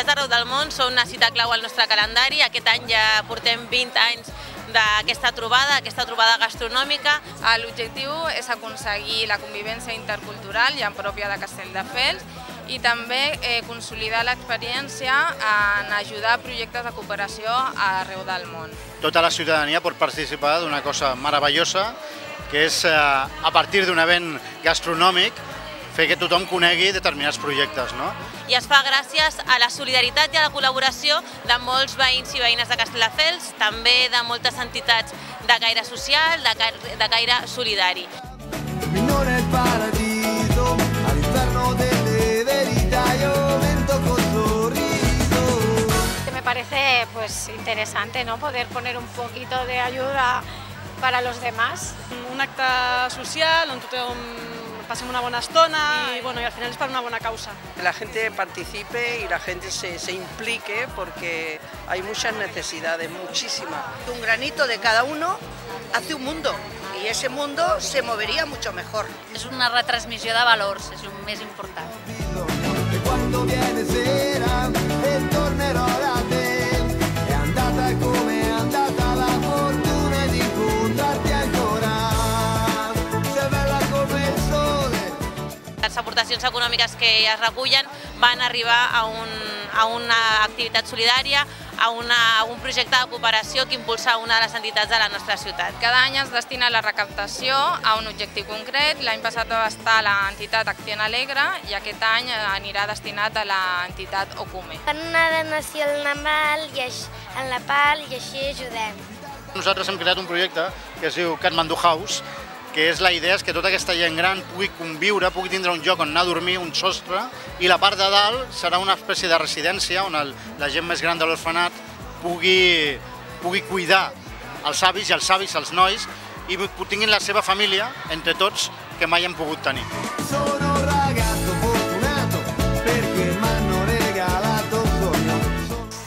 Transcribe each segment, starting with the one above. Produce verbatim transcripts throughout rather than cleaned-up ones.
Mitjans d'arreu del món són una cita clau al nostre calendari. Aquest any ja portem vint anys d'aquesta trobada, aquesta trobada gastronòmica. L'objectiu és aconseguir la convivència intercultural ja pròpia de Castelldefels i també consolidar l'experiència en ajudar a projectes de cooperació arreu del món. Tota la ciutadania pot participar d'una cosa meravellosa, que és a partir d'un event gastronòmic fer que tothom conegui determinats projectes, no? I es fa gràcies a la solidaritat i a la col·laboració de molts veïns i veïnes de Castelldefels, també de moltes entitats de gaire social, de gaire solidari. Me parece pues interesante, ¿no? Poder poner un poquito de ayuda para los demás. Un acte social on tothom pasen una buena estona y, bueno, y al final es para una buena causa. Que la gente participe y la gente se, se implique porque hay muchas necesidades, muchísimas. Un granito de cada uno hace un mundo y ese mundo se movería mucho mejor. Es una retransmisión de valores, es lo más importante. Les aportacions econòmiques que es recullen van arribar a una activitat solidària, a un projecte de cooperació que impulsa una de les entitats de la nostra ciutat. Cada any es destina la recaptació a un objectiu concret. L'any passat va estar l'entitat Acció en Alerta i aquest any anirà destinat a l'entitat Okume. Fan una donació al Nadal i en la Pal i així ajudem. Nosaltres hem creat un projecte que es diu Katmandú House, que és la idea és que tota aquesta gent gran pugui conviure, pugui tindre un lloc on anar a dormir, un sostre, i la part de dalt serà una espècie de residència on el, la gent més gran de l'orfenat pugui, pugui cuidar els avis i els avis, els nois, i tinguin la seva família, entre tots, que mai han pogut tenir.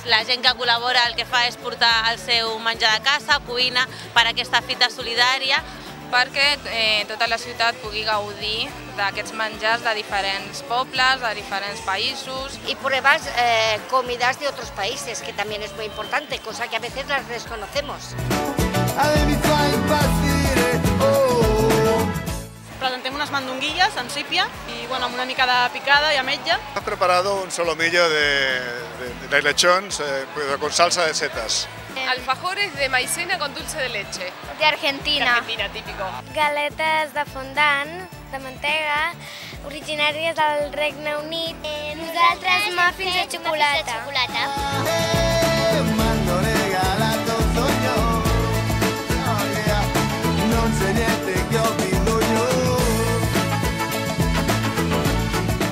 La gent que col·labora el que fa és portar el seu menjar de casa, cuina, per aquesta fita solidària, perquè tota la ciutat pugui gaudir d'aquests menjars de diferents pobles, de diferents països. Y pruebas eh, comidas de otros países, que también es muy importante, cosa que a veces las desconocemos. Presentem unas mandonguillas en sípia y bueno, amb una mica de picada y ametlla. Has preparado un solomillo de, de, de lechons eh, con salsa de setas. Alfajores de maicena con dulce de leche. De Argentina. De Argentina, típico. Galetes de fondant, de mantega, originàries del Regne Unit. Eh, nosaltres muffins de xocolata.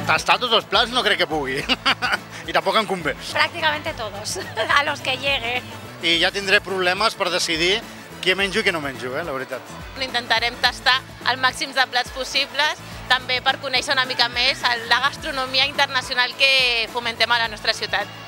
Tastar tots els plats no crec que pugui. I tampoc em convé. Prácticamente todos, a los que llegue. I ja tindré problemes per decidir què menjo i què no menjo, eh, la veritat. Intentarem tastar el màxim de plats possibles, també per conèixer una mica més la gastronomia internacional que fomentem a la nostra ciutat.